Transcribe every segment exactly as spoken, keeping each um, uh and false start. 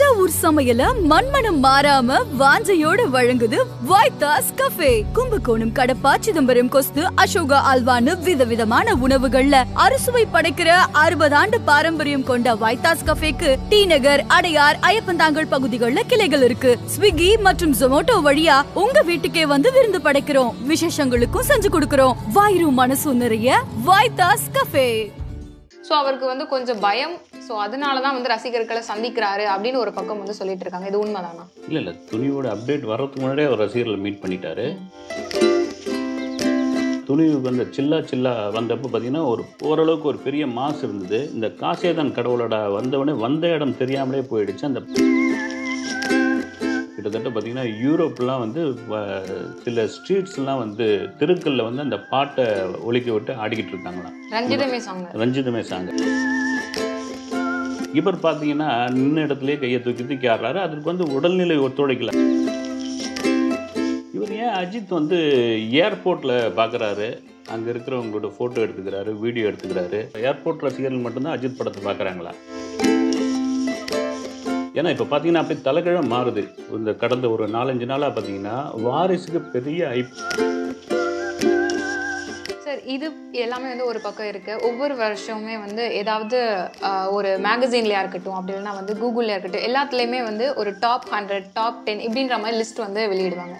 தஞ்சாவூர் சமையல மண்மனம் மாறாம வாஞ்சையோட வழங்குது White's Cafe. கும்பகோணம் கடப்பாச்சிதம்பரம் கொஸ்து அசோகா அல்வான்னு விதவிதமான உணவுகள்ல அறுசுவை படைக்கிற அறுபது ஆண்டு பாரம்பரியம் கொண்ட White's Cafeக்கு டி நகர், அடையார், ஐயப்பந்தாங்கல் பகுதிகள்ல கிளைகள் இருக்கு. ஸ்விக்கி மற்றும் ஜொமேட்டோ வழியா உங்க வீட்டுக்கே வந்து விருந்து படைக்கிறோம். விசேஷங்களுக்கும் செஞ்சு கொடுக்கிறோம். வயிறு மனசு நிறைய White's Cafe. சோ அவருக்கு வந்து கொஞ்சம் பயம். சோ அதனால தான் வந்து ரசிகர்களை சந்திக்கறாரு அப்படினு ஒரு பக்கம் வந்து சொல்லிட்டு இருக்காங்க. இது உண்மைதானா? இல்ல இல்ல துணிவோட அப்டேட் வரதுக்கு முன்னாடி ஒரு ரசிகர்களை மீட் பண்ணிட்டாரு. துணிவுக்கு வந்து சில்லா சில்லா வந்தப்ப பாத்தீங்கன்னா ஒரு ஓரளவுக்கு ஒரு பெரிய மாஸ் இருந்தது. இந்த காசியதன் கடவுளோட வந்தவனே வந்த இடம் தெரியாமலே போயிடுச்சு. அந்த கிட்டத்தட்ட பார்த்தீங்கன்னா யூரோப்லாம் வந்து சில ஸ்ட்ரீட்ஸ்லாம் வந்து தெருக்கல்ல வந்து அந்த பாட்டை ஒலிக்க விட்டு ஆடிக்கிட்டு இருக்காங்களாம். ரஞ்சிதமே சாங் ரஞ்சிதமே சாங் இவர் பார்த்தீங்கன்னா நின்ன இடத்துலேயே கையை தூக்கி தூக்கி ஆடுறாரு. அதுக்கு வந்து உடல்நிலை ஒத்துழைக்கல. இவர் ஏன் அஜித் வந்து ஏர்போர்ட்டில் பார்க்குறாரு, அங்கே இருக்கிறவங்களோட ஃபோட்டோ எடுத்துக்கிறாரு, வீடியோ எடுத்துக்கிறாரு. ஏர்போர்ட் ரசிகர்கள் மட்டும்தான் அஜித் படத்தை பார்க்குறாங்களா? ஏன்னா இப்போ பார்த்தீங்கன்னா அப்படியே தலைகீழம் மாறுது. இந்த கடந்த ஒரு நாலஞ்சு நாளாக பார்த்தீங்கன்னா வாரிசுக்கு பெரிய ஐப் சார். இது எல்லாமே வந்து ஒரு பக்கம் இருக்குது. ஒவ்வொரு வருஷமுமே வந்து ஏதாவது ஒரு மேகசீன்லையாக இருக்கட்டும், அப்படி இல்லைன்னா வந்து கூகுள்லையா இருக்கட்டும், எல்லாத்துலேயுமே வந்து ஒரு டாப் ஹண்ட்ரட் டாப் டென் இப்படின்ற மாதிரி லிஸ்ட் வந்து வெளியிடுவாங்க.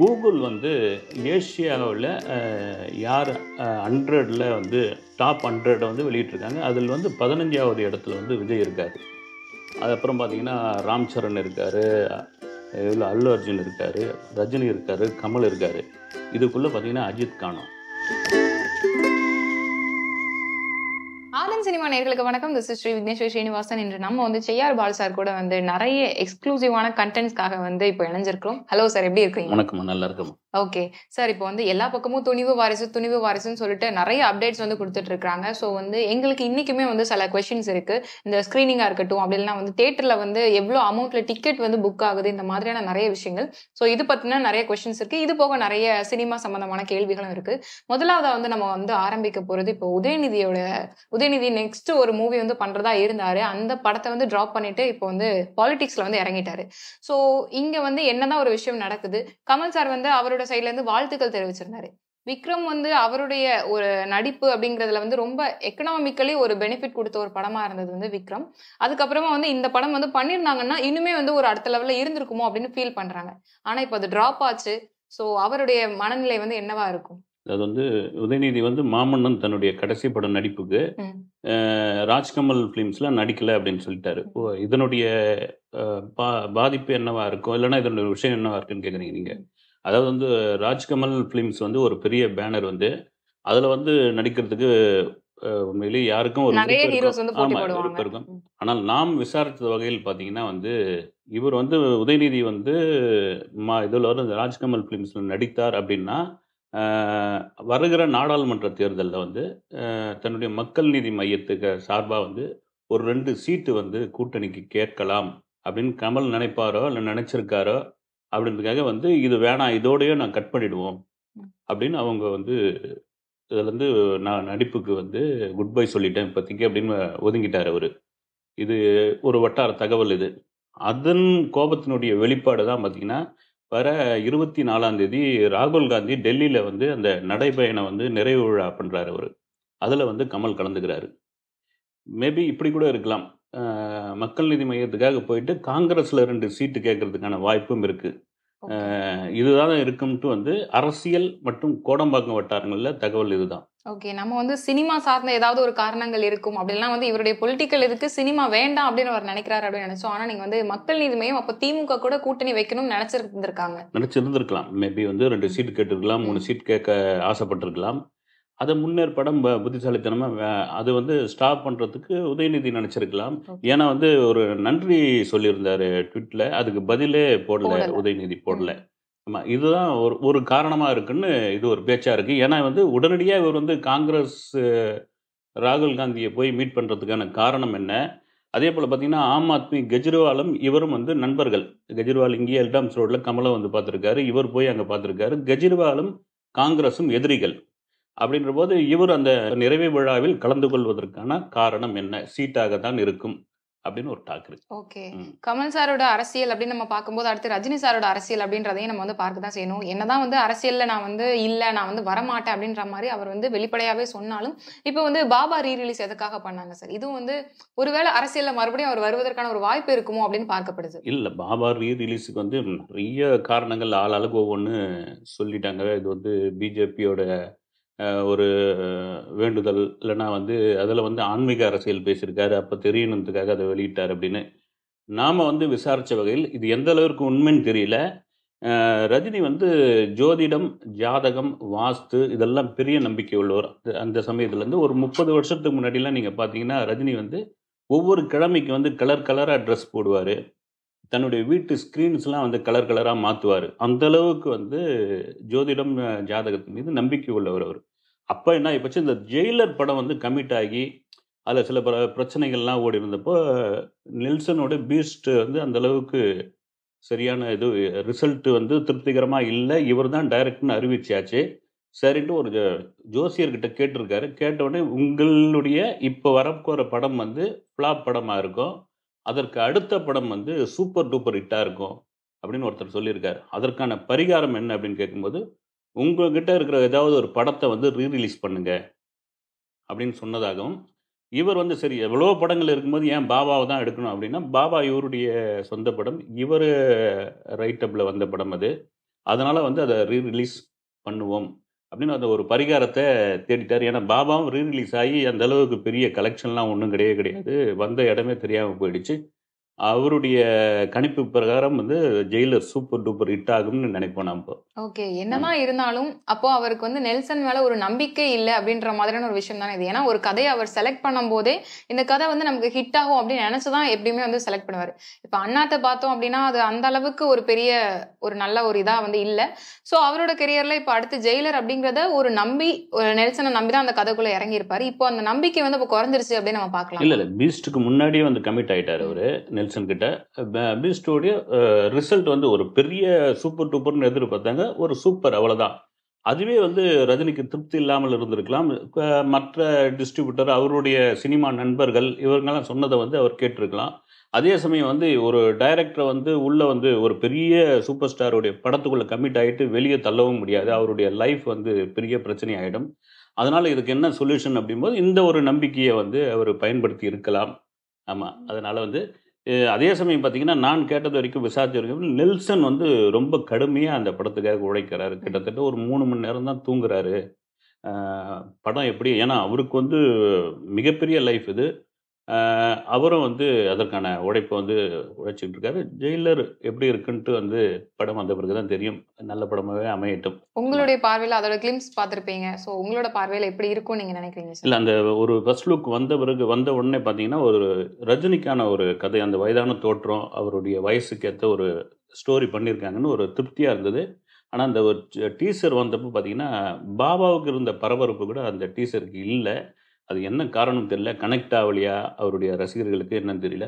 கூகுள் வந்து ஏஷியாவில் யார் ஹண்ட்ரடில் வந்து டாப் ஹண்ட்ரடை வந்து வெளியிட்டிருக்காங்க. அதில் வந்து பதினஞ்சாவது இடத்துல வந்து விஜய் இருக்காரு. அதுக்கப்புறம் பார்த்தீங்கன்னா ராம் சரண் இருக்கார், இவ்வளோ அல்லு அர்ஜுன் இருக்கார், ரஜினி இருக்கார், கமல் இருக்கார். இதுக்குள்ளே பார்த்தீங்கன்னா அஜித் காணோம். ஆதன் சினிமா நேயர்களுக்கு வணக்கம். திஸ் ஸ்ரீ விக்னேஸ்வர் ஸ்ரீனிவாசன். இன்று நம்ம வந்து செய்யார் பால் சார் கூட வந்து நிறைய எக்ஸ்க்ளூசிவான கண்டென்ட்ஸ்க்காக வந்து இப்போ இணைஞ்சிருக்கிறோம். ஹலோ சார், எப்படி இருக்கீங்க? வணக்கம், நல்லா இருக்கும். ஓகே சார், இப்போ வந்து எல்லா பக்கமும் துணிவு வாரிசு துணிவு வாரிசுன்னு சொல்லிட்டு நிறைய அப்டேட்ஸ் வந்து கொடுத்துட்டு இருக்காங்க. ஸோ வந்து எங்களுக்கு இன்னைக்குமே வந்து சில கொஸ்டின்ஸ் இருக்கு. இந்த ஸ்கிரீனிங்காக இருக்கட்டும், அப்படின்னா வந்து தியேட்டர்ல வந்து எவ்வளோ அமௌண்ட்ல டிக்கெட் வந்து புக் ஆகுது, இந்த மாதிரியான நிறைய விஷயங்கள். ஸோ இது பத்தினா நிறைய கொஸ்டின்ஸ் இருக்கு. இது போக நிறைய சினிமா சம்பந்தமான கேள்விகளும் இருக்கு. முதலாவதா வந்து நம்ம வந்து ஆரம்பிக்க போறது இப்போ உதயநிதியோட உதயநிதி நெக்ஸ்ட் ஒரு மூவி வந்து பண்றதா இருந்தாரு. அந்த படத்தை வந்து டிராப் பண்ணிட்டு இப்போ வந்து பாலிடிக்ஸ்ல வந்து இறங்கிட்டாரு. ஸோ இங்க வந்து என்னதான் ஒரு விஷயம் நடக்குது. கமல் சார் வந்து அவரோட சைட்ல இருந்து வாழ்த்துக்கள் தெரிவிச்சிருந்தாரு. விக்ரம் வந்து அவருடைய ஒரு நடிப்பு அப்படிங்கிறதுல வந்து ரொம்ப எக்கனாமிக்கலி ஒரு பெனிஃபிட் கொடுத்த ஒரு படமா இருந்தது வந்து விக்ரம். அதுக்கப்புறமா வந்து இந்த படம் வந்து பண்ணிருந்தாங்கன்னா இன்னுமே வந்து ஒரு அடுத்த லெவல்ல இருந்திருக்குமோ அப்படின்னு ஃபீல் பண்றாங்க. ஆனா இப்போ அது டிராப் ஆச்சு. ஸோ அவருடைய மனநிலை வந்து என்னவா இருக்கும்? அது வந்து உதயநிதி வந்து மாமன்னன் தன்னுடைய கடைசி படம் நடிப்புக்கு ராஜ்கமல் ஃபிலிம்ஸ்ல நடிக்கல அப்படின்னு சொல்லிட்டாரு. இதனுடைய பாதிப்பு என்னவா இருக்கும், இல்லைன்னா இதனுடைய விஷயம் என்னவா இருக்குன்னு கேக்குறீங்க நீங்க. அதாவது வந்து ராஜ்கமல் ஃபிலிம்ஸ் வந்து ஒரு பெரிய பேனர் வந்து அதில் வந்து நடிக்கிறதுக்கு உண்மையிலேயே யாருக்கும் ஒரு விருப்பம் இருக்கும். ஆனால் நாம் விசாரித்த வகையில் பார்த்தீங்கன்னா வந்து இவர் வந்து உதயநிதி வந்து மா இதில் வந்து ராஜ்கமல் ஃபிலிம்ஸில் நடித்தார் அப்படின்னா வருகிற நாடாளுமன்ற தேர்தலில் வந்து தன்னுடைய மக்கள் நீதி மையத்துக்கு சார்பாக வந்து ஒரு ரெண்டு சீட்டு வந்து கூட்டணிக்கு கேட்கலாம் அப்படின்னு கமல் நினைப்பாரோ இல்லை நினச்சிருக்காரோ அப்படின்றதுக்காக வந்து இது வேணாம், இதோடையே நான் கட் பண்ணிடுவோம் அப்படின்னு அவங்க வந்து இதில் வந்து நான் நடிப்புக்கு வந்து குட் பை சொல்லிட்டேன் இப்போதைக்கு அப்படின்னு ஒதுங்கிட்டார் அவர். இது ஒரு வட்டார தகவல். இது அதன் கோபத்தினுடைய வெளிப்பாடு தான் பார்த்தீங்கன்னா வர இருபத்தி நாலாம் தேதி ராகுல் காந்தி டெல்லியில் வந்து அந்த நடைபயணம் வந்து நிறைவு விழா பண்ணுறாரு அவர். அதில் வந்து கமல் கலந்துக்கிறாரு. மேபி இப்படி கூட இருக்கலாம், மக்கள் நீதி மையத்துக்காக போயிட்டு காங்கிரஸில் ரெண்டு சீட்டு கேட்கறதுக்கான வாய்ப்பும் இருக்குது. இதுதான் இருக்கும்ட்டு வந்து அரசியல் மற்றும் கோடம்பாக்கம் வட்டாரங்களில் தகவல் இதுதான். ஓகே, நம்ம வந்து சினிமா சார்ந்த ஏதாவது ஒரு காரணங்கள் இருக்கும் அப்படின்னா வந்து இவருடைய பொலிட்டிக்கல் இதுக்கு சினிமா வேண்டாம் அப்படின்னு அவர் நினைக்கிறாரு அப்படின்னு நினைச்சோம். ஆனால் நீங்கள் வந்து மக்கள் நீதிமையும் அப்போ திமுக கூட கூட்டணி வைக்கணும்னு நினச்சிருந்துருக்காங்க நினச்சிருந்துருக்கலாம் மேபி வந்து ரெண்டு சீட்டு கேட்டிருக்கலாம், மூணு சீட் கேட்க ஆசைப்பட்டிருக்கலாம். அதை முன்னேற்படம் புத்திசாலித்தனமாக அது வந்து ஸ்டாப் பண்ணுறதுக்கு உதயநிதி நினச்சிருக்கலாம். ஏன்னா வந்து ஒரு நன்றி சொல்லியிருந்தாரு ட்விட்டில், அதுக்கு பதிலே போடலை உதயநிதி, போடலை. ஆமாம், இதுதான் ஒரு ஒரு காரணமாக இருக்குன்னு இது ஒரு பேச்சாக இருக்குது. ஏன்னா வந்து உடனடியாக இவர் வந்து காங்கிரஸ் ராகுல் காந்தியை போய் மீட் பண்ணுறதுக்கான காரணம் என்ன? அதே போல் பார்த்தீங்கன்னா ஆம் ஆத்மி கெஜ்ரிவாலும் இவரும் வந்து நண்பர்கள். கெஜ்ரிவால் இங்கே எல்டாம்ஸ் ரோடில் கமலை வந்து பார்த்துருக்காரு, இவர் போய் அங்கே பார்த்துருக்காரு. கெஜ்ரிவாலும் காங்கிரஸும் எதிரிகள் அப்படின்ற போது இவர் அந்த நிறைவு விழாவில் கலந்து கொள்வதற்கான காரணம் என்ன? சீட்டாகத்தான் இருக்கும் அப்படின ஒரு டாக் இருக்கு. ஓகே, கமல் சாரோட அரசியல் அப்படி நம்ம பாக்கும்போது அடுத்து ரஜினி சாரோட அரசியல் அப்படின்றதையும் நம்ம வந்து பார்க்க தான் செய்யணும். என்னதான் வந்து அரசியல்ல நான் வந்து இல்ல நான் வந்து வரமாட்டேன் அப்படின்ற மாதிரி அவர் வந்து வெளிப்படையாவே சொன்னாலும் இப்போ வந்து பாபா ரீ ரிலீஸ் எதுக்காக பண்ணாங்க சார்? இதுவும் வந்து ஒருவேளை அரசியல்ல மறுபடியும் அவர் வருவதற்கான ஒரு வாய்ப்பு இருக்குமோ அப்படின்னு பார்க்கப்படுது. இல்ல, பாபா ரீ ரிலீஸுக்கு வந்து நிறைய காரணங்கள் ஆள் அளவுக்கு ஒவ்வொன்று சொல்லிட்டாங்க. இது வந்து பிஜேபியோட ஒரு வேண்டுதல், இல்லைனா வந்து அதில் வந்து ஆன்மீக அரசியல் பேசியிருக்காரு, அப்போ தெரியணுன்றதுக்காக அதை வெளியிட்டார் அப்படின்னு நாம் வந்து விசாரித்த வகையில் இது எந்த அளவிற்கு உண்மைன்னு தெரியல. ரஜினி வந்து ஜோதிடம், ஜாதகம், வாஸ்து இதெல்லாம் பெரிய நம்பிக்கை உள்ளவர். அந்த சமயத்துலேருந்து ஒரு முப்பது வருஷத்துக்கு முன்னாடிலாம் நீங்கள் பார்த்தீங்கன்னா ரஜினி வந்து ஒவ்வொரு கிழமைக்கு வந்து கலர் கலராக ட்ரெஸ் போடுவார், தன்னுடைய வீட்டு ஸ்க்ரீன்ஸ்லாம் வந்து கலர் கலராக மாற்றுவார். அந்தளவுக்கு வந்து ஜோதிடம், ஜாதகத்தின் மீது நம்பிக்கை உள்ளவர் அவர். அப்போ என்ன ஆகிப்போச்சு, இந்த ஜெயிலர் படம் வந்து கமிட் ஆகி அதில் சில பல பிரச்சனைகள்லாம் ஓடி இருந்தப்போ நெல்சனோட பீஸ்ட் வந்து அந்தளவுக்கு சரியான இது ரிசல்ட்டு வந்து திருப்திகரமாக இல்லை, இவர் தான் டைரக்ட்னு அறிவிச்சாச்சு. சரின்ட்டு ஒரு ஜோசியர்கிட்ட கேட்டிருக்காரு. கேட்டவுடனே உங்களுடைய இப்போ வரப்போகிற படம் வந்து ஃப்ளாப் படமாக இருக்கும், அதற்கு அடுத்த படம் வந்து சூப்பர் டூப்பர் ஹிட்டாக இருக்கும் அப்படின்னு ஒருத்தர் சொல்லியிருக்காரு. அதற்கான பரிகாரம் என்ன அப்படின்னு கேட்கும்போது உங்கள்கிட்ட இருக்கிற ஏதாவது ஒரு படத்தை வந்து ரீரிலீஸ் பண்ணுங்க அப்படின்னு சொன்னதாகவும், இவர் வந்து சரி எவ்வளோ படங்கள் இருக்கும்போது ஏன் பாபாவை தான் எடுக்கணும் அப்படின்னா பாபா இவருடைய சொந்த படம், இவர் ரைட்டப்பில் வந்த படம் அது, அதனால் வந்து அதை ரீரிலீஸ் பண்ணுவோம் அப்படின்னு அந்த ஒரு பரிகாரத்தை தேடிட்டார். ஏன்னா பாபாவும் ரீரிலீஸ் ஆகி அந்த அளவுக்கு பெரிய கலெக்ஷன்லாம் ஒன்றும் கிடையவே கிடையாது, வந்த இடமே தெரியாமல் போயிடுச்சு. அவருடைய கணிப்பு பிரகாரம் வந்து ஜெயிலர் சூப்பர் டூப்பர் ஹிட் ஆகும்னு நினைப்போம் நம்ம. ஓகே, என்னதான் இருந்தாலும் அப்போ அவருக்கு வந்து நெல்சன் மேல ஒரு நம்பிக்கை இல்லை அப்படின்ற மாதிரியான ஒரு விஷயம் தானே இது. ஏன்னா ஒரு கதையை அவர் செலக்ட் பண்ணும் போதே இந்த கதை வந்து நமக்கு ஹிட் ஆகும் அப்படின்னு நினைச்சுதான் எப்படியுமே வந்து செலக்ட் பண்ணுவாரு. இப்போ அண்ணாத்தை பார்த்தோம் அப்படின்னா அது அந்த அளவுக்கு ஒரு பெரிய ஒரு நல்ல ஒரு இதா வந்து இல்லை. ஸோ அவரோட கெரியர்ல இப்போ அடுத்து ஜெயிலர் அப்படிங்கிறத ஒரு நம்பி நெல்சனை நம்பி தான் அந்த கதைக்குள்ள இறங்கி இருப்பாரு. இப்போ அந்த நம்பிக்கை வந்து இப்போ குறைஞ்சிருச்சு அப்படின்னு நம்ம பார்க்கலாம். இல்ல இல்ல பீஸ்டுக்கு முன்னாடியே வந்து கமிட் ஆயிட்டாரு அவரு கிட்ட. பீஸ்டோடைய ரிசல்ட் வந்து ஒரு பெரிய சூப்பர் டூப்பர்னு எதிர்பார்த்தாங்க, ஒரு சூப்பர் அவ்வளோதான். அதுவே வந்து ரஜினிக்கு திருப்தி இல்லாமல் இருந்திருக்கலாம். மற்ற டிஸ்ட்ரிபியூட்டர், அவருடைய சினிமா நண்பர்கள் இவங்கெல்லாம் சொன்னதை வந்து அவர் கேட்டிருக்கலாம். அதே சமயம் வந்து ஒரு டைரக்டரை வந்து உள்ளே வந்து ஒரு பெரிய சூப்பர் ஸ்டாருடைய படத்துக்குள்ளே கமிட் ஆகிட்டு வெளியே தள்ளவும் முடியாது, அவருடைய லைஃப் வந்து பெரிய பிரச்சனை ஆகிடும். அதனால் இதுக்கு என்ன சொல்யூஷன் அப்படிங்கும்போது இந்த ஒரு நம்பிக்கையை வந்து அவர் பயன்படுத்தி இருக்கலாம். ஆமாம், அதனால் வந்து அதே சமயம் பார்த்தீங்கன்னா நான் கேட்டது வரைக்கும் விசாரிச்ச வரைக்கும் நெல்சன் வந்து ரொம்ப கடுமையாக அந்த படத்துக்காக உழைக்கிறாரு. கிட்டத்தட்ட ஒரு மூணு மணி நேரம் தான் தூங்குறாரு படம் எப்படி, ஏன்னா அவருக்கு வந்து மிகப்பெரிய லைஃப் இது. அவரும் வந்து அதற்கான உழைப்பை வந்து உழைச்சிக்கிட்டு இருக்காரு. ஜெயிலர் எப்படி இருக்குன்ட்டு வந்து படம் வந்த பிறகு தான் தெரியும், நல்ல படமாகவே அமையட்டும். உங்களுடைய பார்வையில் அதோட கிளிம்ஸ் பார்த்துருப்பீங்க, ஸோ உங்களோட பார்வையில் எப்படி இருக்கும் நீங்கள் நினைக்கிறீங்க? இல்லை, அந்த ஒரு ஃபர்ஸ்ட் லுக் வந்த பிறகு வந்த உடனே பார்த்தீங்கன்னா ஒரு ரஜினிக்கான ஒரு கதை, அந்த வயதான தோற்றம், அவருடைய வயசுக்கு ஏற்ற ஒரு ஸ்டோரி பண்ணியிருக்காங்கன்னு ஒரு திருப்தியாக இருந்தது. ஆனால் அந்த ஒரு டீசர் வந்தப்போ பார்த்தீங்கன்னா பாபாவுக்கு இருந்த பரபரப்பு கூட அந்த டீசருக்கு இல்லை. அது என்ன காரணம் தெரியல, கனெக்ட் ஆகலையா அவருடைய ரசிகர்களுக்கு என்னன்னு தெரியல.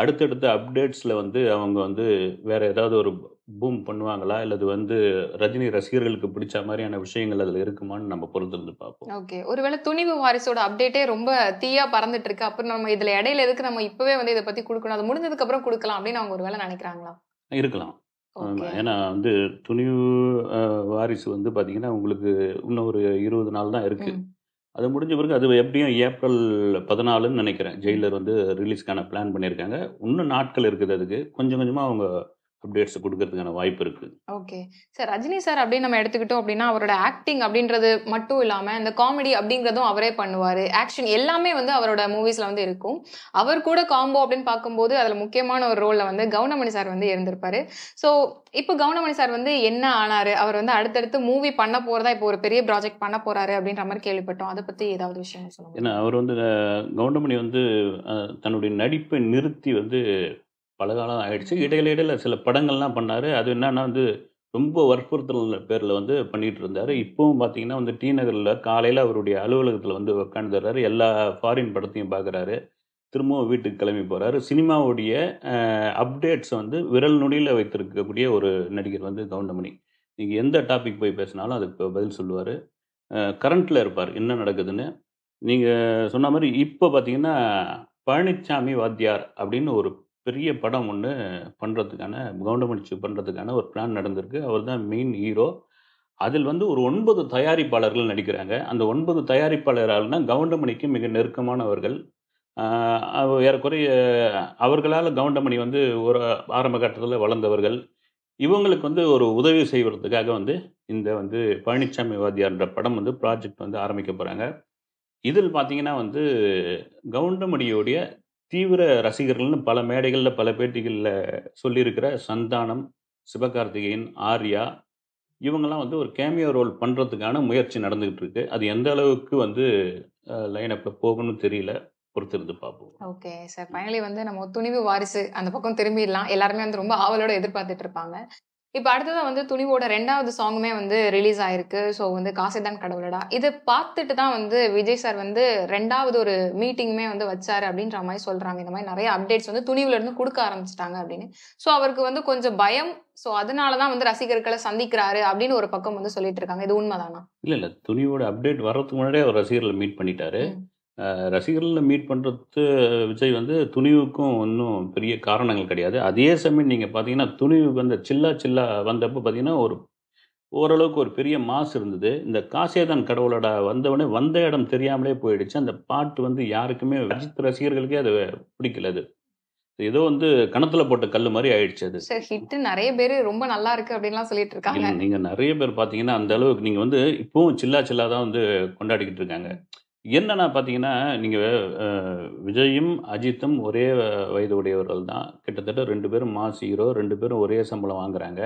அடுத்தடுத்த அப்டேட்ஸில் வந்து அவங்க வந்து வேறு ஏதாவது ஒரு பூம் பண்ணுவாங்களா, இல்லது வந்து ரஜினி ரசிகர்களுக்கு பிடிச்ச மாதிரியான விஷயங்கள் அதில் இருக்குமான்னு நம்ம பொறுத்திருந்து பார்ப்போம். ஓகே, ஒருவேளை துணிவு வாரிசோட அப்டேட்டே ரொம்ப தீயா பறந்துட்டு இருக்கு, அப்புறம் நம்ம இதில் இடையில எதுக்கு நம்ம இப்போவே வந்து இதை பற்றி கொடுக்கணும், அது முடிஞ்சதுக்கு அப்புறம் கொடுக்கலாம் அப்படின்னு அவங்க ஒருவேளை நினைக்கிறாங்களா? இருக்கலாம். ஏன்னா வந்து துணிவு வாரிசு வந்து பார்த்தீங்கன்னா உங்களுக்கு இன்னும் ஒரு இருபது நாள் தான் இருக்குது. அது முடிஞ்ச பிறகு அது எப்படியும் ஏப்ரல் பதினாலுன்னு நினைக்கிறேன் ஜெயிலர் வந்து ரிலீஸ்க்கான பிளான் பண்ணியிருக்காங்க. இன்னும் நாட்கள் இருக்குது, அதுக்கு கொஞ்சம் கொஞ்சமாக அவங்க அப்டேட்ஸ் கொடுக்கறதுக்கான வாய்ப்பு இருக்குது. ஓகே சார், ரஜினி சார் அப்படின்னு நம்ம எடுத்துக்கிட்டோம் அப்படின்னா அவரோட ஆக்டிங் அப்படின்றது மட்டும் இல்லாமல் இந்த காமெடி அப்படிங்கிறதும் அவரே பண்ணுவார், ஆக்ஷன் எல்லாமே வந்து அவரோட மூவிஸில் வந்து இருக்கும். அவர் கூட காம்போ அப்படின்னு பார்க்கும்போது அதில் முக்கியமான ஒரு ரோலில் வந்து கவுண்டமணி சார் வந்து இருந்திருப்பார். ஸோ இப்போ கவுண்டமணி சார் வந்து என்ன ஆனார், அவர் வந்து அடுத்தடுத்து மூவி பண்ண போகிறதா இப்போ ஒரு பெரிய ப்ராஜெக்ட் பண்ண போகிறாரு அப்படின்ற மாதிரி கேள்விப்பட்டோம். அதை பற்றி ஏதாவது விஷயம் சொல்லுங்கள். ஏன்னா அவர் வந்து கவுண்டமணி வந்து தன்னுடைய நடிப்பை நிறுத்தி வந்து பல காலம் ஆயிடுச்சு. இடையில இடையில சில படங்கள்லாம் பண்ணார். அது என்னன்னா வந்து ரொம்ப வற்புறுத்தல் பேரில் வந்து பண்ணிட்டு இருந்தார். இப்போவும் பார்த்தீங்கன்னா வந்து டி நகரில் காலையில் அவருடைய அலுவலகத்தில் வந்து உட்காந்துடுறாரு, எல்லா ஃபாரின் படத்தையும் பார்க்குறாரு, திரும்பவும் வீட்டுக்கு கிளம்பி போகிறாரு. சினிமாவுடைய அப்டேட்ஸை வந்து விரல் நுனியில் வைத்திருக்கக்கூடிய ஒரு நடிகர் வந்து கவுண்டமணி. நீங்கள் எந்த டாபிக் போய் பேசினாலும் அதுக்கு பதில் சொல்லுவார், கரண்ட்டில் இருப்பார் என்ன நடக்குதுன்னு. நீங்கள் சொன்ன மாதிரி இப்போ பார்த்தீங்கன்னா பழனிச்சாமி வாத்தியார் அப்படின்னு ஒரு பெரிய படம் ஒன்று பண்ணுறதுக்கான கவுண்டமணி பண்ணுறதுக்கான ஒரு பிளான் நடந்திருக்கு. அவர் தான் மெயின் ஹீரோ. அதில் வந்து ஒரு ஒன்பது தயாரிப்பாளர்கள் நடிக்கிறாங்க. அந்த ஒன்பது தயாரிப்பாளர்கள்னா கவுண்டமணிக்கு மிக நெருக்கமானவர்கள். ஏறக்குறைய அவர்களால் கவுண்டமணி வந்து ஒரு ஆரம்ப கட்டத்தில் வளர்ந்தவர்கள். இவங்களுக்கு வந்து ஒரு உதவி செய்வதற்காக வந்து இந்த வந்து பழனிச்சாமி வாத்தியார்ன்ற படம் வந்து ப்ராஜெக்ட் வந்து ஆரம்பிக்க போகிறாங்க. இதில் பார்த்தீங்கன்னா வந்து கவுண்டமணியோடைய தீவிர ரசிகர்கள்னு பல மேடைகளில் பல பேட்டிகளில் சொல்லியிருக்கிற சந்தானம், சிவகார்த்திகேயன், ஆர்யா இவங்கெல்லாம் வந்து ஒரு கேமியோ ரோல் பண்ணுறதுக்கான முயற்சி நடந்துக்கிட்டு இருக்கு. அது எந்த அளவுக்கு வந்து லைனப்பில் போகணும்னு தெரியல, பொறுத்திருந்து பார்ப்போம். ஓகே சார், ஃபைனலி வந்து நம்ம துணிவு வாரிசு அந்த பக்கம் திரும்பிடலாம். எல்லாருமே வந்து ரொம்ப ஆவலோட எதிர்பார்த்துட்டு இருப்பாங்க. இப்போ அடுத்ததான் வந்து துணிவோட ரெண்டாவது சாங்குமே வந்து ரிலீஸ் ஆயிருக்கு. ஸோ வந்து காசைதான் கடவுளடா இதை பார்த்துட்டு தான் வந்து விஜய் சார் வந்து ரெண்டாவது ஒரு மீட்டிங்குமே வந்து வச்சாரு அப்படின்ற மாதிரி சொல்றாங்க. இந்த மாதிரி நிறைய அப்டேட்ஸ் வந்து துணிவுல இருந்து கொடுக்க ஆரம்பிச்சிட்டாங்க அப்படின்னு. ஸோ அவருக்கு வந்து கொஞ்சம் பயம், ஸோ அதனாலதான் வந்து ரசிகர்களை சந்திக்கிறாரு அப்படின்னு ஒரு பக்கம் வந்து சொல்லிட்டு இருக்காங்க. இது உண்மைதானா? இல்ல இல்ல, துணிவோட அப்டேட் வர்றதுக்கு முன்னாடியே அவர் ரசிகர்களை மீட் பண்ணிட்டாரு. ரசிகர்களில் மீட் பண்ணுறது விஜய் வந்து துணிவுக்கும் ஒன்றும் பெரிய காரணங்கள் கிடையாது. அதே சமயம் நீங்கள் பார்த்தீங்கன்னா துணிவுக்கு அந்த சில்லா சில்லா வந்தப்போ பார்த்தீங்கன்னா ஒரு ஓரளவுக்கு ஒரு பெரிய மாஸ் இருந்தது. இந்த காசேதான் கடவுளோட வந்தவொடனே வந்த இடம் தெரியாமலே போயிடுச்சு. அந்த பாட்டு வந்து யாருக்குமே அஜித் ரசிகர்களுக்கே அது பிடிக்கலது. ஏதோ வந்து கணத்துல போட்ட கல்லு மாதிரி ஆயிடுச்சு. அது சார் ஹிட் நிறைய பேர் ரொம்ப நல்லா இருக்கு அப்படின்லாம் சொல்லிட்டு இருக்காங்க. நீங்க நிறைய பேர் பார்த்தீங்கன்னா அந்த அளவுக்கு நீங்க வந்து இப்பவும் சில்லா சில்லா தான் வந்து கொண்டாடிக்கிட்டு இருக்காங்க. என்னன்னா பார்த்தீங்கன்னா நீங்கள் விஜயும் அஜித்தும் ஒரே வயது உடையவர்கள் தான். கிட்டத்தட்ட ரெண்டு பேரும் மாஸ் ஹீரோ, ரெண்டு பேரும் ஒரே சம்பளம் வாங்குறாங்க.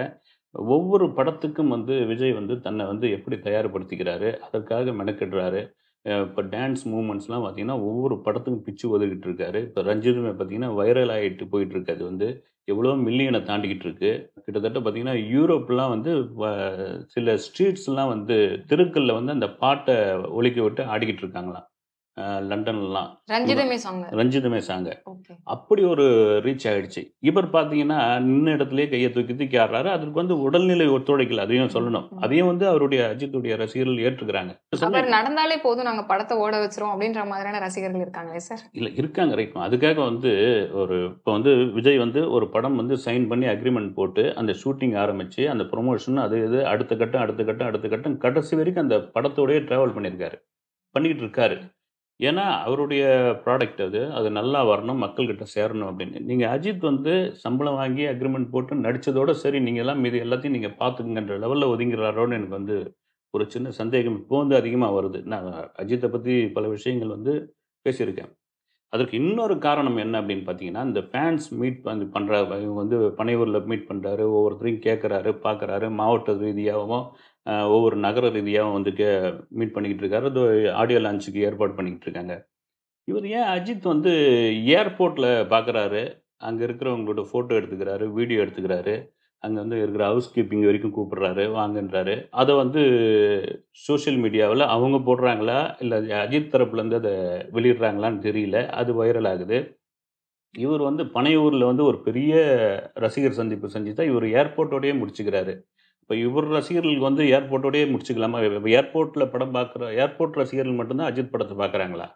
ஒவ்வொரு படத்துக்கும் வந்து விஜய் வந்து தன்னை வந்து எப்படி தயார்படுத்திக்கிறாரு, அதற்காக மெனக்கிடுறாரு. இப்போ டான்ஸ் மூமெண்ட்ஸ்லாம் பார்த்தீங்கன்னா ஒவ்வொரு படத்துக்கும் பிச்சு ஒதுக்கிட்டு இருக்காரு. இப்போ ரஞ்சிதமே பார்த்தீங்கன்னா வைரல் ஆகிட்டு போயிட்டு இருக்கு. அது வந்து எவ்வளோ மில்லியனை தாண்டிக்கிட்டு இருக்கு. கிட்டத்தட்ட பார்த்தீங்கன்னா யூரோப்லாம் வந்து சில ஸ்ட்ரீட்ஸ்லாம் வந்து தெருக்களில் வந்து அந்த பாட்டை ஒலிக்க விட்டு ஆடிக்கிட்டு இருக்காங்களாம். லண்டன்லாம் ரஞ்சிதமே சாங் ரஞ்சிதமே சாங்க அப்படி ஒரு ரீச் ஆகிடுச்சு. இவர் பார்த்தீங்கன்னா நின்ன இடத்துலேயே கையை தூக்கி தூக்கி ஆடுறாரு. அதுக்கு வந்து உடல்நிலை ஒத்துழைக்கல, அதையும் சொல்லணும். அதையும் வந்து அவருடைய அஜித்துடைய ரசிகர்கள் ஏற்றுக்கிறாங்க. நடந்தாலே போதும் நாங்கள் படத்தை ஓட வச்சிரும் அப்படின்ற மாதிரியான ரசிகர்கள் இருக்காங்களே சார். இல்லை இருக்காங்க, ரைட். அதுக்காக வந்து ஒரு இப்போ வந்து விஜய் வந்து ஒரு படம் வந்து சைன் பண்ணி அக்ரிமெண்ட் போட்டு அந்த ஷூட்டிங் ஆரம்பிச்சு அந்த ப்ரொமோஷன் அது இது அடுத்த கட்டம் அடுத்த கட்டம் அடுத்த கட்டம் கடைசி வரைக்கும் அந்த படத்தோடய ட்ராவல் பண்ணியிருக்காரு பண்ணிக்கிட்டு இருக்காரு. ஏன்னா அவருடைய ப்ராடக்ட் அது அது நல்லா வரணும், மக்கள்கிட்ட சேரணும் அப்படின்னு. நீங்கள் அஜித் வந்து சம்பளம் வாங்கி அக்ரிமெண்ட் போட்டு நடித்ததோடு சரி நீங்கள் எல்லாம் மீது எல்லாத்தையும் நீங்கள் பார்த்துக்குங்கன்ற லெவலில் ஒதுங்கிறாரோன்னு எனக்கு வந்து ஒரு சின்ன சந்தேகம் இப்போ வந்து அதிகமாக வருது. நான் அஜித்தை பற்றி பல விஷயங்கள் வந்து பேசியிருக்கேன். அதற்கு இன்னொரு காரணம் என்ன அப்படின்னு பார்த்தீங்கன்னா இந்த ஃபேன்ஸ் மீட் பண்ணி பண்ணுற இவங்க வந்து பனையூரில் மீட் பண்ணுறாரு. ஒவ்வொருத்தரையும் கேட்குறாரு, பார்க்குறாரு. மாவட்ட ரீதியாகவும் ஒவ்வொரு நகர ரீதியாகவும் வந்து கே மீட் பண்ணிக்கிட்டு இருக்காரு. அது ஆடியோ லான்ச்சுக்கு ஏற்பாடு பண்ணிக்கிட்டு இருக்காங்க. இவர் ஏன் அஜித் வந்து ஏர்போர்ட்டில் பார்க்குறாரு, அங்கே இருக்கிறவங்களோட ஃபோட்டோ எடுத்துக்கிறாரு, வீடியோ எடுத்துக்கிறாரு, அங்கே வந்து இருக்கிற ஹவுஸ் கீப்பிங் வரைக்கும் கூப்பிட்றாரு, வாங்கன்றாரு. அதை வந்து சோஷியல் மீடியாவில் அவங்க போடுறாங்களா இல்லை அஜித் தரப்புலேருந்து அதை வெளியிடுறாங்களான்னு தெரியல. அது வைரல் ஆகுது. இவர் வந்து பனையூரில் வந்து ஒரு பெரிய ரசிகர் சந்திப்பு செஞ்சு தான் இவர் ஏர்போர்ட்டோடையே முடிச்சுக்கிறாரு. இப்போ இவர் ரசிகர்களுக்கு வந்து ஏர்போர்ட்டோடையே முடிச்சுக்கலாமா? இப்போ ஏர்போர்ட்டில் படம் பார்க்குற ஏர்போர்ட் ரசிகர்கள் மட்டும்தான் அஜித் படத்தை பார்க்குறாங்களா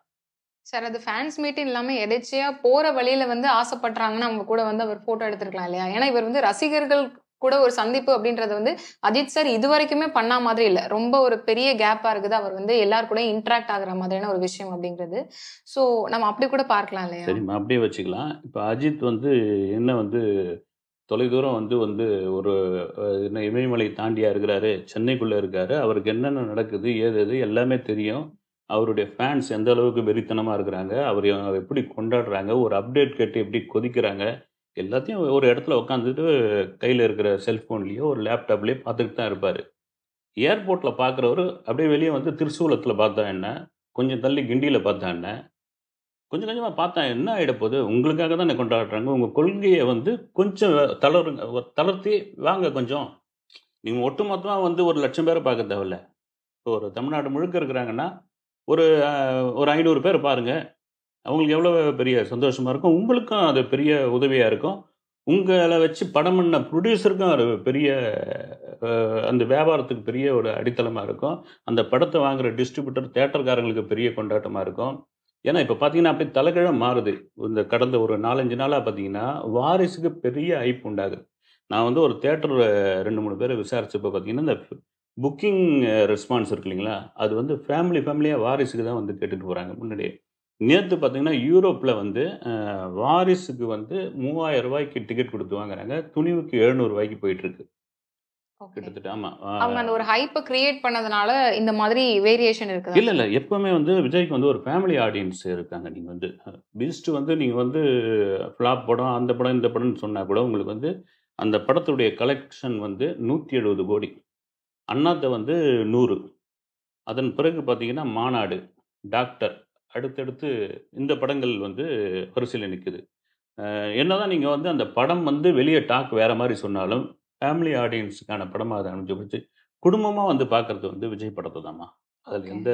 சார்? அது ஃபேன்ஸ் மீட்டிங் இல்லாமல் எதேச்சியாக போகிற வழியில் வந்து ஆசைப்படுறாங்கன்னு அவங்க கூட வந்து அவர் ஃபோட்டோ எடுத்துருக்கலாம் இல்லையா? ஏன்னா இவர் வந்து ரசிகர்கள் கூட ஒரு சந்திப்பு அப்படின்றது வந்து அஜித் சார் இது வரைக்குமே பண்ணா மாதிரி இல்லை. ரொம்ப ஒரு பெரிய கேப்பாக இருக்குது. அவர் வந்து எல்லார் கூடயும் இன்ட்ராக்ட் ஆகிற மாதிரியான ஒரு விஷயம் அப்படிங்கிறது. ஸோ நம்ம அப்படி கூட பார்க்கலாம் இல்லையா? சரிம்மா, அப்படியே வச்சுக்கலாம். இப்போ அஜித் வந்து என்ன வந்து தொலைதூரம் வந்து வந்து ஒரு என்ன இமயமலை தாண்டியா இருக்கிறாரு, சென்னைக்குள்ளே இருக்காரு. அவருக்கு என்னென்ன நடக்குது ஏது எது எல்லாமே தெரியும். அவருடைய ஃபேன்ஸ் எந்த அளவுக்கு வெறித்தனமாக இருக்கிறாங்க, அவர் எப்படி கொண்டாடுறாங்க, ஒரு அப்டேட் கேட்டு எப்படி கொதிக்கிறாங்க, எல்லாத்தையும் ஒரு இடத்துல உட்காந்துட்டு கையில் இருக்கிற செல்ஃபோன்லேயோ ஒரு லேப்டாப்லேயோ பார்த்துட்டு தான் இருப்பார். ஏர்போர்ட்டில் பார்க்குறவர் அப்படியே வெளியே வந்து திருசூலத்தில் பார்த்தா என்ன, கொஞ்சம் தள்ளி கிண்டியில் பார்த்தா என்ன, கொஞ்சம் கொஞ்சமாக பார்த்தா என்ன ஆகிடப்போகுது? உங்களுக்காக தான் நான் கொண்டாடுறாங்க. உங்கள் கொள்கையை வந்து கொஞ்சம் தளருங்க, தளர்த்தி வாங்க. கொஞ்சம் நீங்கள் ஒட்டுமொத்தமாக வந்து ஒரு லட்சம் பேரை பார்க்க தேவையில்ல. இப்போ ஒரு தமிழ்நாடு முழுக்க இருக்கிறாங்கன்னா ஒரு ஒரு ஐநூறு பேர் பாருங்கள். அவங்களுக்கு எவ்வளோ பெரிய சந்தோஷமாக இருக்கும், உங்களுக்கும் அது பெரிய உதவியாக இருக்கும். உங்களை வச்சு படம் பண்ண ப்ரொடியூசருக்கும் அது பெரிய அந்த வியாபாரத்துக்கு பெரிய ஒரு அடித்தளமாக இருக்கும். அந்த படத்தை வாங்குகிற டிஸ்ட்ரிபியூட்டர் தேட்டர்காரங்களுக்கு பெரிய கொண்டாட்டமாக இருக்கும். ஏன்னா இப்போ பார்த்தீங்கன்னா அப்படியே தலைக்கிழம் மாறுது. இந்த கடந்த ஒரு நாலஞ்சு நாளாக பார்த்தீங்கன்னா வாரிசுக்கு பெரிய ஐப் உண்டாகுது. நான் வந்து ஒரு தேட்டரில் ரெண்டு மூணு பேரை விசாரிச்சப்போ பார்த்தீங்கன்னா இந்த புக்கிங் ரெஸ்பான்ஸ் இருக்கு இல்லைங்களா, அது வந்து ஃபேமிலி ஃபேமிலியாக வாரிசுக்கு தான் வந்து கேட்டுட்டு போகிறாங்க. முன்னாடியே நேற்று பார்த்தீங்கன்னா யூரோப்பில் வந்து வாரிசுக்கு வந்து மூவாயிரம் ரூபாய்க்கு டிக்கெட் கொடுத்து வாங்குறாங்க, துணிவுக்கு எழுநூறு ரூபாய்க்கு போயிட்டுருக்கு கிட்டத்தட்ட. ஆமாம், அவங்க அந்த ஒரு ஹைப்பை கிரியேட் பண்ணதுனால இந்த மாதிரி வேரியேஷன் இருக்குது. இல்லை இல்லை எப்போவுமே வந்து விஜய்க்கு வந்து ஒரு ஃபேமிலி ஆடியன்ஸ் இருக்காங்க. நீங்கள் வந்து பீஸ்ட் வந்து நீங்கள் வந்து ஃப்ளாப் படம் அந்த படம் இந்த படம்னு சொன்னால் கூட உங்களுக்கு வந்து அந்த படத்துடைய கலெக்ஷன் வந்து நூற்றி எழுபது கோடி, அண்ணாத்தை வந்து நூறு, அதன் பிறகு பார்த்தீங்கன்னா மாநாடு, டாக்டர், அடுத்தடுத்து இந்த படங்கள் வந்து வரிசையில் நிற்குது. என்ன தான் நீங்கள் வந்து அந்த படம் வந்து வெளியே டாக் வேறு மாதிரி சொன்னாலும் ஃபேமிலி ஆடியன்ஸுக்கான படமாக அதை அனுப்பிச்சு போச்சு. குடும்பமாக வந்து பார்க்குறது வந்து விஜய் படத்தை தாம்மா, அதில் எந்த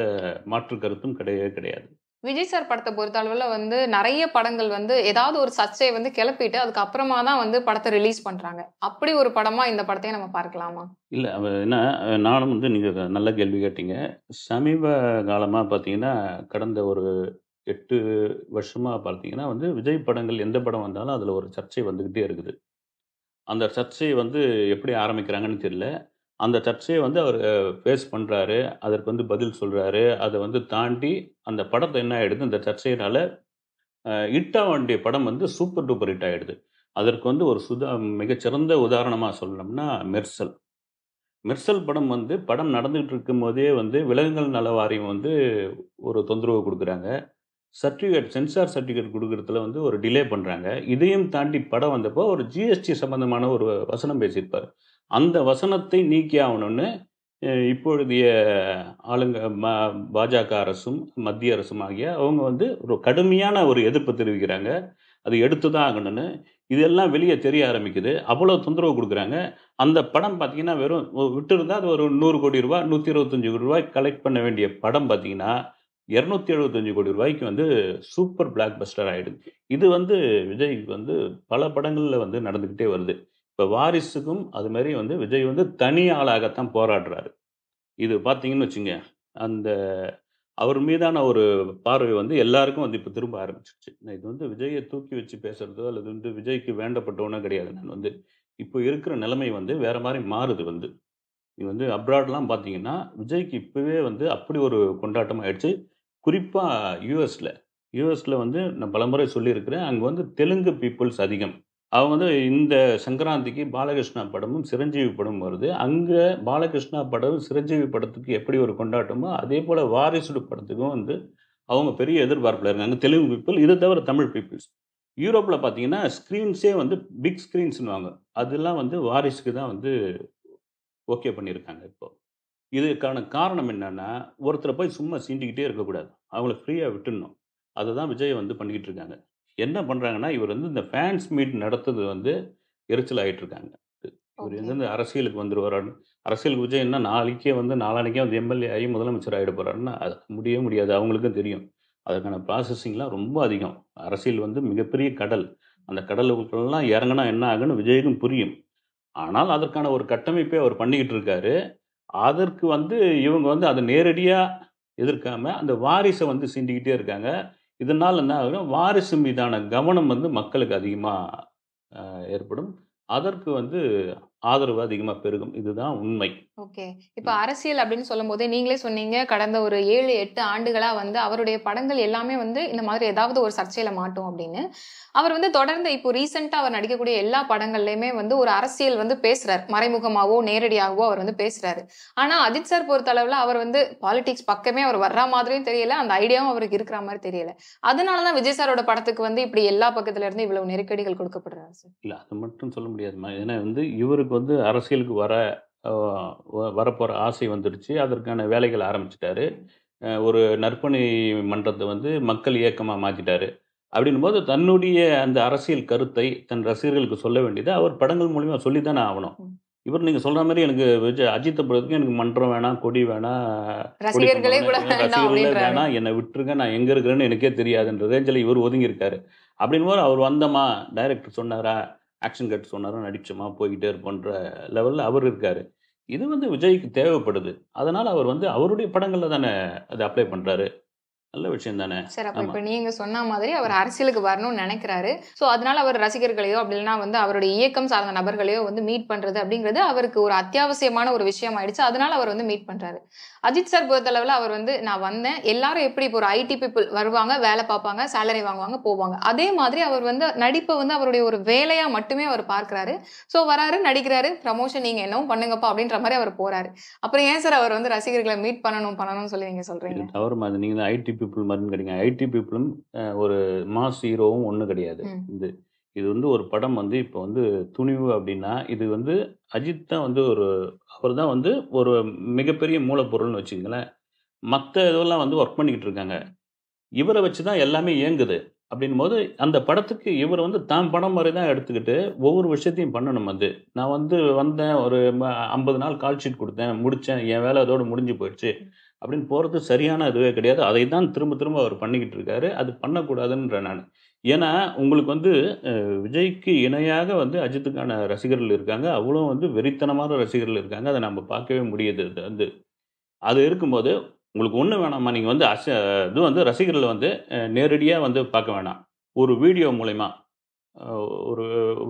மாற்று கருத்தும் கிடையவே கிடையாது. விஜய் சார் படத்தை பொறுத்தளவில் வந்து நிறைய படங்கள் வந்து ஏதாவது ஒரு சர்ச்சையை வந்து கிளப்பிட்டு அதுக்கப்புறமா தான் வந்து படத்தை ரிலீஸ் பண்ணுறாங்க. அப்படி ஒரு படமாக இந்த படத்தையே நம்ம பார்க்கலாமா? இல்லை ஏன்னா நானும் வந்து நீங்கள் நல்ல கேள்வி கேட்டீங்க. சமீப காலமாக பார்த்தீங்கன்னா கடந்த ஒரு எட்டு வருஷமாக பார்த்தீங்கன்னா வந்து விஜய் படங்கள் எந்த படம் வந்தாலும் அதில் ஒரு சர்ச்சை வந்துக்கிட்டே இருக்குது. அந்த சர்ச்சையை வந்து எப்படி ஆரம்பிக்கிறாங்கன்னு தெரியல. அந்த சர்ச்சையை வந்து அவர் ஃபேஸ் பண்ணுறாரு, அதற்கு வந்து பதில் சொல்கிறாரு. அதை வந்து தாண்டி அந்த படத்தை என்ன ஆகிடுது, இந்த சர்ச்சையினால் ஹிட் ஆக வேண்டிய படம் வந்து சூப்பர் டூப்பர் ஹிட் ஆகிடுது. அதற்கு வந்து ஒரு சுதா மிகச்சிறந்த உதாரணமாக சொல்லணும்னா மெர்சல். மெர்சல் படம் வந்து படம் நடந்துகிட்டு இருக்கும் போதே வந்து விலங்குகள் நல வாரியம் வந்து ஒரு தொந்தரவு கொடுக்குறாங்க, சர்டிஃபிகேட் சென்சார் சர்டிஃபிகேட் கொடுக்குறதுல வந்து ஒரு டிலே பண்ணுறாங்க. இதையும் தாண்டி படம் வந்தப்போ ஒரு ஜிஎஸ்டி சம்மந்தமான ஒரு வசனம் பேசியிருப்பார், அந்த வசனத்தை நீக்கி ஆகணும்னு இப்பொழுதைய ஆளுங்க ம பாஜக அரசும் மத்திய அரசும் ஆகிய அவங்க வந்து ஒரு கடுமையான ஒரு எதிர்ப்பு தெரிவிக்கிறாங்க, அது எடுத்து தான் ஆகணும்னு. இதெல்லாம் வெளியே தெரிய ஆரம்பிக்குது, அவ்வளோ தொந்தரவு கொடுக்குறாங்க. அந்த படம் பார்த்திங்கன்னா வெறும் விட்டுருந்தால் அது ஒரு நூறு கோடி ரூபா நூற்றி இருபத்தஞ்சி கோடி ரூபாய் கலெக்ட் பண்ண வேண்டிய படம் பார்த்திங்கன்னா இரநூத்தி எழுபத்தஞ்சு கோடி ரூபாய்க்கு வந்து சூப்பர் பிளாக் பஸ்டர் ஆகிடுது. இது வந்து விஜய்க்கு வந்து பல படங்களில் வந்து நடந்துக்கிட்டே வருது. இப்போ வாரிசுக்கும் அதுமாரி வந்து விஜய் வந்து தனி ஆளாகத்தான் போராடுறாரு. இது பார்த்தீங்கன்னு வச்சுங்க அந்த அவர் மீதான ஒரு பார்வை வந்து எல்லாருக்கும் வந்து இப்போ திரும்ப ஆரம்பிச்சிருச்சு. இது வந்து விஜயை தூக்கி வச்சு பேசுகிறதோ அல்லது வந்து விஜய்க்கு வேண்டப்பட்டவனோ கிடையாது. நான் வந்து இப்போ இருக்கிற நிலைமை வந்து வேறு மாதிரி மாறுது. வந்து இது வந்து அப்ராட்லாம் பார்த்தீங்கன்னா விஜய்க்கு இப்போவே வந்து அப்படி ஒரு கொண்டாட்டமாக ஆயிடுச்சு. குறிப்பாக யூஎஸில் யூஎஸில் வந்து நான் பலமுறை சொல்லியிருக்கிறேன், அங்கே வந்து தெலுங்கு பீப்புள்ஸ் அதிகம். அவங்க வந்து இந்த சங்கராந்திக்கு பாலகிருஷ்ணா படமும் சிரஞ்சீவி படமும் வருது. அங்கே பாலகிருஷ்ணா படம் சிரஞ்சீவி படத்துக்கு எப்படி ஒரு கொண்டாட்டமோ அதே போல் வாரிசுடு படத்துக்கும் வந்து அவங்க பெரிய எதிர்பார்ப்பில் இருக்காங்க தெலுங்கு பீப்புள். இதை தவிர தமிழ் பீப்புள்ஸ் யூரோப்பில் பார்த்தீங்கன்னா ஸ்க்ரீன்ஸே வந்து பிக் ஸ்க்ரீன்ஸ்னு வாங்க, அதெல்லாம் வந்து வாரிசுக்கு தான் வந்து ஓகே பண்ணியிருக்காங்க. இப்போ இதுக்கான காரணம் என்னென்னா ஒருத்தரை போய் சும்மா சீண்டிக்கிட்டே இருக்கக்கூடாது, அவங்கள ஃப்ரீயாக விட்டுடணும். அதை தான் விஜய் வந்து பண்ணிக்கிட்டு இருக்காங்க. என்ன பண்ணுறாங்கன்னா இவர் வந்து இந்த ஃபேன்ஸ் மீட் நடத்துறது வந்து எரிச்சல் ஆகிட்டுருக்காங்க. இவர் எங்கேருந்து அரசியலுக்கு வந்துடுவாரான்னு, அரசியலுக்கு விஜய் என்ன நாளைக்கே வந்து நாளானிக்கே வந்து எம்எல்ஏ ஆகி முதலமைச்சர் ஆகிட போகிறாருன்னா அது முடியவே முடியாது. அவங்களுக்கும் தெரியும் அதற்கான ப்ராசஸிங்லாம் ரொம்ப அதிகம். அரசியல் வந்து மிகப்பெரிய கடல், அந்த கடலுக்குள்ளெல்லாம் இறங்கினா என்ன ஆகுன்னு விஜய்க்கும் புரியும். ஆனால் அதற்கான ஒரு கட்டமைப்பை அவர் பண்ணிக்கிட்டு இருக்காரு. அதற்கு வந்து இவங்க வந்து அதை நேரடியாக எதிர்க்காமல் அந்த வாரிசை வந்து சீண்டிக்கிட்டே இருக்காங்க. இதனால் என்ன ஆகும், வாரிசு மீதான கவனம் வந்து மக்களுக்கு அதிகமாக ஏற்படும், அதற்கு வந்து ஆதரவு அதிகமாக பெருகும். இதுதான் உண்மை. ஓகே, இப்போ அரசியல் அப்படின்னு சொல்லும் போதே நீங்களே சொன்னீங்க கடந்த ஒரு ஏழு எட்டு ஆண்டுகளாக வந்து அவருடைய படங்கள் எல்லாமே வந்து இந்த மாதிரி ஏதாவது ஒரு சர்ச்சையில மாட்டோம் அப்படின்னு. அவர் வந்து தொடர்ந்து இப்போ ரீசெண்டாக அவர் நடிக்கக்கூடிய எல்லா படங்கள்லையுமே வந்து ஒரு அரசியல் வந்து பேசுறாரு, மறைமுகமாகவோ நேரடியாகவோ அவர் வந்து பேசுறாரு. ஆனால் அஜித் சார் பொறுத்தளவில் அவர் வந்து பாலிடிக்ஸ் பக்கமே அவர் வர்ற மாதிரியும் தெரியல, அந்த ஐடியாவும் அவருக்கு இருக்கிற மாதிரி தெரியல. அதனால தான் விஜய் சாரோட படத்துக்கு வந்து இப்படி எல்லா பக்கத்துல இருந்து இவ்வளவு நெருக்கடிகள் கொடுக்கப்படுறாரு சார். இல்லை அது மட்டும் சொல்ல முடியாதுமா, ஏன்னா வந்து இவருக்கு வந்து அரசியலுக்கு வர வரப்போகிற ஆசை வந்துடுச்சு, அதற்கான வேலைகள் ஆரம்பிச்சிட்டாரு. ஒரு நற்பணி மன்றத்தை வந்து மக்கள் இயக்கமாக மாற்றிட்டாரு. அப்படின் போது தன்னுடைய அந்த அரசியல் கருத்தை தன் ரசிகர்களுக்கு சொல்ல வேண்டியது அவர் படங்கள் மூலிமா சொல்லித்தானே ஆகணும். இவர் நீங்கள் சொல்கிற மாதிரி எனக்கு விஜய் அஜித்தை பொறுத்தவரைக்கும் எனக்கு மன்றம் வேணாம், கொடி வேணாம், ரசிகர்களே வேணாம், என்னை விட்டுருங்க, நான் எங்கே இருக்கிறேன்னு எனக்கே தெரியாதுன்றதே சொல்லி இவர் ஒதுங்கியிருக்காரு. அப்படின் போது அவர் வந்தமா டைரக்டர் சொன்னாரா ஆக்ஷன் கட் சொன்னாரும் நடிச்சோமா போய்கிட்டே இருப்போன்ற லெவலில் அவர் இருக்கார். இது வந்து விஜய்க்கு தேவைப்படுது, அதனால் அவர் வந்து அவருடைய படங்களில் தானே அதை அப்ளை பண்ணுறாரு. நல்ல விஷயம் தானே. சார் அப்ப இப்ப நீங்க சொன்ன மாதிரி அவர் அரசியலுக்கு வரணும்னு நினைக்கிறாரு. சோ அதனால அவர் ரசிகர்களையோ அப்படின்னா வந்து அவருடைய இயக்கம் சார்ந்த நபர்களையோ வந்து மீட் பண்றது அப்படிங்கிறது அவருக்கு ஒரு அத்தியாவசியமான ஒரு விஷயம் ஆயிடுச்சு. அதனால அவர் வந்து மீட் பண்றாரு. அஜித் சார் பொறுத்த அளவுல அவர் வந்து நான் வந்தேன் எல்லாரும் எப்படி இப்போ ஒரு ஐடி பீப்புள் வருவாங்க வேலை பார்ப்பாங்க சேலரி வாங்குவாங்க போவாங்க அதே மாதிரி அவர் வந்து நடிப்பை வந்து அவருடைய ஒரு வேலையா மட்டுமே அவர் பார்க்கிறாரு. சோ வராரு நடிக்கிறாரு ப்ரமோஷன் நீங்க என்னவும் பண்ணுங்கப்பா அப்படின்ற மாதிரி அவர் போறாரு. அப்புறம் ஏன் சார் அவர் வந்து ரசிகர்களை மீட் பண்ணணும் பண்ணணும்னு சொல்லி நீங்க சொல்றீங்க? அவர் மாதிரி நீங்க ஐடி பீப்புள் மட்டும் கிடையாது, ஐடி பீப்புளும் ஒரு மாஸ் ஹீரோவும் ஒன்றும் கிடையாது. இது இது வந்து ஒரு படம் வந்து இப்போ வந்து துணிவு அப்படின்னா இது வந்து அஜித் தான் வந்து ஒரு அவர் தான் வந்து ஒரு மிகப்பெரிய மூலப்பொருள்னு வச்சுக்கங்களேன். மற்ற இதெல்லாம் வந்து ஒர்க் பண்ணிக்கிட்டு இருக்காங்க, இவரை வச்சு தான் எல்லாமே இயங்குது. அப்படின் போது அந்த படத்துக்கு இவர் வந்து தான் படம் மாதிரி தான் எடுத்துக்கிட்டு ஒவ்வொரு விஷயத்தையும் பண்ணணும். அது நான் வந்து வந்தேன் ஒரு ஐம்பது நாள் கால் ஷீட் கொடுத்தேன் முடித்தேன் என் வேலை அதோடு முடிஞ்சு போயிடுச்சு அப்படின்னு போகிறது சரியான இதுவே கிடையாது. அதை தான் திரும்ப திரும்ப அவர் பண்ணிக்கிட்டு இருக்காரு. அது பண்ணக்கூடாதுன்ற நான் ஏன்னா உங்களுக்கு வந்து விஜய்க்கு இணையாக வந்து அஜித்துக்கான ரசிகர்கள் இருக்காங்க, அவ்வளோ வந்து வெறித்தனமான ரசிகர்கள் இருக்காங்க, அதை நம்ம பார்க்கவே முடியாது. வந்து அது இருக்கும்போது உங்களுக்கு ஒன்று வேணாம்மா, நீங்கள் வந்து அச இது வந்து ரசிகர்களை வந்து நேரடியாக வந்து பார்க்க வேணாம், ஒரு வீடியோ மூலமா ஒரு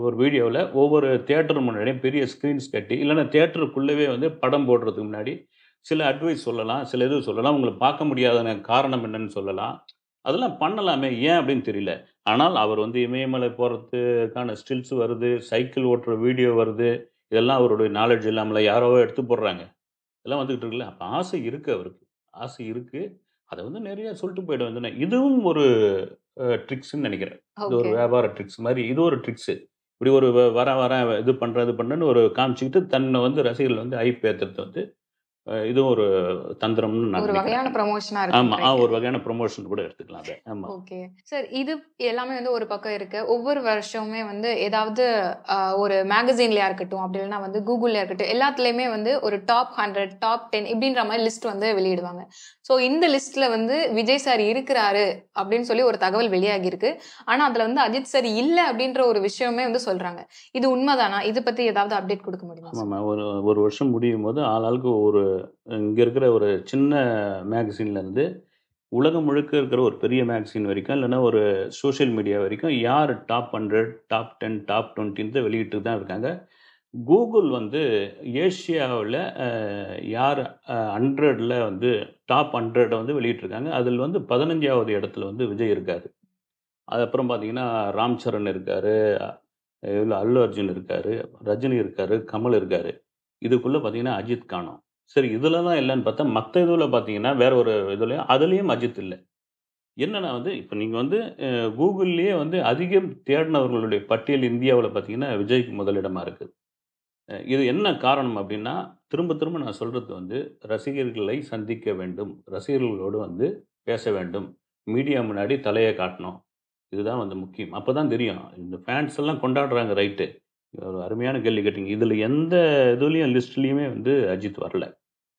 ஒரு வீடியோவில் ஒவ்வொரு தியேட்டர் முன்னாடியும் பெரிய ஸ்க்ரீன்ஸ் கட்டி இல்லைன்னா தியேட்டருக்குள்ளவே வந்து படம் போடுறதுக்கு முன்னாடி சில அட்வைஸ் சொல்லலாம், சில இது சொல்லலாம், உங்களை பார்க்க முடியாத காரணம் என்னன்னு சொல்லலாம், அதெல்லாம் பண்ணலாமே ஏன் அப்படின்னு தெரியல. ஆனால் அவர் வந்து இமயமலை போகிறதுக்கான ஸ்டில்ஸ் வருது, சைக்கிள் ஓட்டுற வீடியோ வருது, இதெல்லாம் அவருடைய நாலேஜ் இல்லாமல யாரோவோ எடுத்து போடுறாங்க, இதெல்லாம் வந்துக்கிட்டு இருக்குல்ல. அப்போ ஆசை இருக்குது, அவருக்கு ஆசை இருக்குது, அதை வந்து நிறையா சொல்லிட்டு போயிடுவேன். இதுவும் ஒரு ட்ரிக்ஸ்ன்னு நினைக்கிறேன், இது ஒரு வியாபார ட்ரிக்ஸ் மாதிரி, இது ஒரு ட்ரிக்ஸு. இப்படி ஒரு வர வர இது பண்ணுற இது பண்ணுறேன்னு ஒரு காமிச்சிக்கிட்டு தன்னை வந்து ரசிகர்கள் வந்து ஐ பேத்துறது வந்து இது ஒரு தந்திரம்னு ஒரு வகையான ப்ரமோஷனா இருக்கு. ஆமா, ஒரு வகையான ப்ரமோஷன் கூட எடுத்துக்கலாம் அது. ஆமா, ஓகே சார். இது எல்லாமே வந்து ஒரு பக்கம் இருக்கு. ஒவ்வொரு வருஷமுமே வந்து ஏதாவது ஒரு மேகசீன்லயா இருக்கட்டும் அப்படி இல்லைன்னா வந்து கூகுள்லயா இருக்கட்டும் எல்லாத்துலயுமே வந்து ஒரு டாப் ஹண்ட்ரட் டாப் டென் இப்படின்ற மாதிரி லிஸ்ட் வந்து வெளியிடுவாங்க. ஸோ இந்த லிஸ்ட்ல வந்து விஜய் சார் இருக்கிறாரு அப்படின்னு சொல்லி ஒரு தகவல் வெளியாகி இருக்கு. ஆனா அதுல வந்து அஜித் சார் இல்லை அப்படின்ற ஒரு விஷயமே வந்து சொல்றாங்க. இது உண்மைதானா? இதை பத்தி ஏதாவது அப்டேட் கொடுக்க முடியுமா? ஒரு ஒரு வருஷம் முடியும் போது ஆளாளுக்கு ஒரு இங்கே இருக்கிற ஒரு சின்ன மேகசின்லேருந்து உலகம் முழுக்க இருக்கிற ஒரு பெரிய மேகசின் வரைக்கும் இல்லைன்னா ஒரு சோஷியல் மீடியா வரைக்கும் யார் top hundred top ten top டுவெண்ட்டின்னு வெளியிட்டு தான் இருக்காங்க. கூகுள் வந்து ஏஷியாவில் யார் ஹண்ட்ரடில் வந்து டாப் ஹண்ட்ரடை வந்து வெளியிட்டிருக்காங்க. அதில் வந்து பதினஞ்சாவது இடத்துல வந்து விஜய் இருக்காரு. அதுக்கப்புறம் பார்த்தீங்கன்னா ராம் சரண் இருக்கார், இவ்வளோ அல்லு அர்ஜுன் இருக்கார், ரஜினி இருக்கார், கமல் இருக்கார். இதுக்குள்ளே பார்த்தீங்கன்னா அஜித் காணோம். சரி, இதில் தான் இல்லைன்னு பார்த்தா மற்ற இதில் பார்த்தீங்கன்னா வேற ஒரு இதுலையும் அதுலேயும் அஜித் இல்லை. என்னென்னா வந்து இப்போ நீங்கள் வந்து கூகுள்லேயே வந்து அதிகம் தேடினவர்களுடைய பட்டியல் இந்தியாவில் பார்த்தீங்கன்னா விஜய்க்கு முதலிடமாக இருக்குது. இது என்ன காரணம் அப்படின்னா திரும்ப திரும்ப நான் சொல்கிறது வந்து ரசிகர்களை சந்திக்க வேண்டும், ரசிகர்களோடு வந்து பேச வேண்டும், மீடியா முன்னாடி தலையை காட்டணும், இதுதான் வந்து முக்கியம். அப்போ தான் தெரியும் இந்த ஃபேன்ஸ் எல்லாம் கொண்டாடுறாங்க. ரைட்டு, ஒரு அருமையான கேள்வி கேட்டிங்க. இதில் எந்த இதுலேயும் லிஸ்ட்லேயுமே வந்து அஜித் வரல.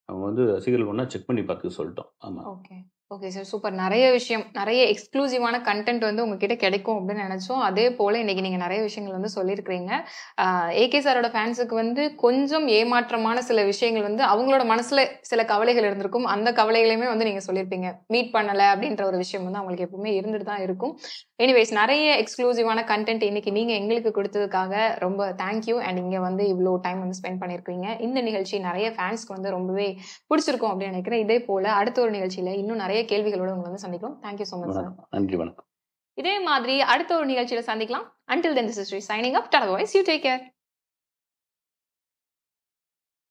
அவங்க வந்து ரசிகர்கள் ஒன்றா செக் பண்ணி பார்த்து சொல்லிட்டோம். ஆமாம், ஓகே ஓகே சார், சூப்பர். நிறைய விஷயம், நிறைய எக்ஸ்க்ளூசிவான கண்டென்ட் வந்து உங்ககிட்ட கிடைக்கும் அப்படின்னு நினச்சோம். அதே போல் இன்றைக்கி நீங்கள் நிறைய விஷயங்கள் வந்து சொல்லியிருக்கிறீங்க. ஏகே சாரோட ஃபேன்ஸுக்கு வந்து கொஞ்சம் ஏமாற்றமான சில விஷயங்கள் வந்து அவங்களோட மனசில் சில கவலைகள் இருந்திருக்கும். அந்த கவலைகளையுமே வந்து நீங்கள் சொல்லியிருப்பீங்க. மீட் பண்ணலை அப்படின்ற ஒரு விஷயம் வந்து அவங்களுக்கு எப்பவுமே இருந்துட்டு தான் இருக்கும். எனிவேஸ், நிறைய எக்ஸ்க்ளூசிவான கண்டென்ட் இன்றைக்கி நீங்கள் எங்களுக்கு கொடுத்ததுக்காக ரொம்ப தேங்க்யூ. அண்ட் இங்கே வந்து இவ்வளோ டைம் வந்து ஸ்பெண்ட் பண்ணியிருக்கீங்க. இந்த நிகழ்ச்சி நிறைய ஃபேன்ஸ்க்கு வந்து ரொம்பவே பிடிச்சிருக்கும் அப்படின்னு நினைக்கிறேன். இதே போல் அடுத்த ஒரு நிகழ்ச்சியில் இன்னும் நிறைய கேள்விகளோடு உங்களை வந்து சந்திக்கிறோம். Thank you so much sir. நன்றி, வணக்கம். இதே மாதிரி அடுத்த ஒரு நிகழ்ச்சியில் சந்திக்கலாம். Until then, this is Sri signing up. Otherwise, you take care.